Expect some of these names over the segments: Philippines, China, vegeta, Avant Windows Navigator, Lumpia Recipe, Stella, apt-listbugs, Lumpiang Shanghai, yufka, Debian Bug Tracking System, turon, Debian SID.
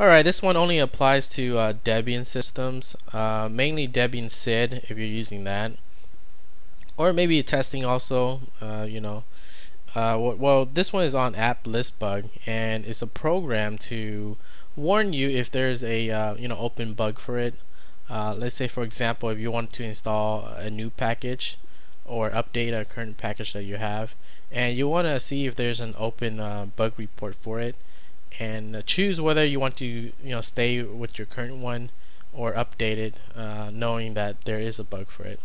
Alright, this one only applies to Debian systems, mainly Debian SID if you're using that, or maybe testing also. Well, this one is on apt-listbug, and it's a program to warn you if there's a open bug for it. Let's say, for example, if you want to install a new package or update a current package that you have, and you want to see if there's an open bug report for it, and choose whether you want to stay with your current one or update it, knowing that there is a bug for it.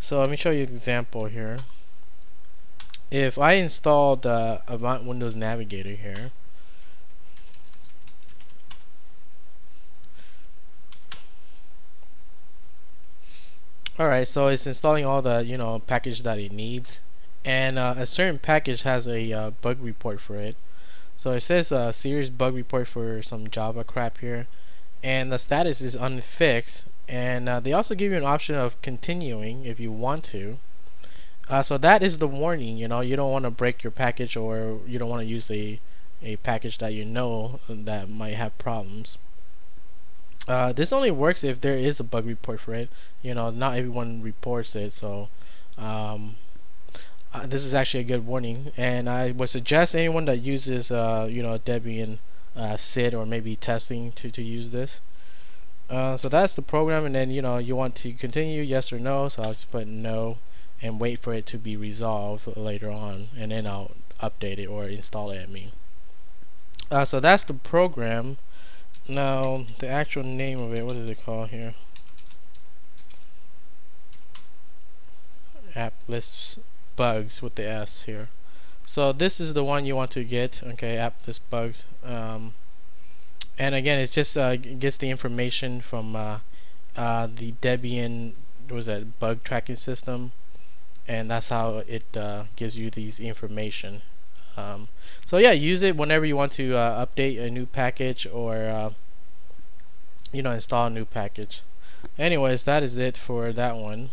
So let me show you an example here. If I installed Avant Windows Navigator here, alright, so it's installing all the package that it needs, and a certain package has a bug report for it. So it says a serious bug report for some Java crap here, and the status is unfixed, and they also give you an option of continuing if you want to. So that is the warning. You don't want to break your package, or you don't want to use a package that that might have problems. This only works if there is a bug report for it. Not everyone reports it, so this is actually a good warning, and I would suggest anyone that uses Debian SID or maybe testing to use this. So that's the program, and then you want to continue, yes or no, so I'll just put no and wait for it to be resolved later on, and then I'll update it or install it at me. So that's the program. Now the actual name of it, what is it called here? Apt-listbugs with the S here. So this is the one you want to get, okay? Apt-listbugs, and again, it just gets the information from the Debian bug tracking system, and that's how it gives you these information. So yeah, use it whenever you want to update a new package or install a new package. Anyways, that is it for that one.